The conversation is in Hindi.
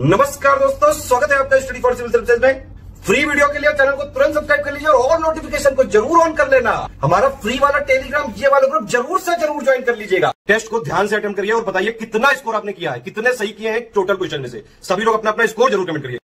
नमस्कार दोस्तों, स्वागत है आपका स्टडी फॉर सिविल सर्विसेज में। फ्री वीडियो के लिए चैनल को तुरंत सब्सक्राइब कर लीजिए और नोटिफिकेशन को जरूर ऑन कर लेना। हमारा फ्री वाला टेलीग्राम ये वाला ग्रुप जरूर से जरूर ज्वाइन कर लीजिएगा। टेस्ट को ध्यान से अटेम्प्ट करिए और बताइए कितना स्कोर आपने किया है, कितने सही किए हैं टोटल क्वेश्चन में से। सभी लोग अपना स्कोर जरूर कमेंट करिए।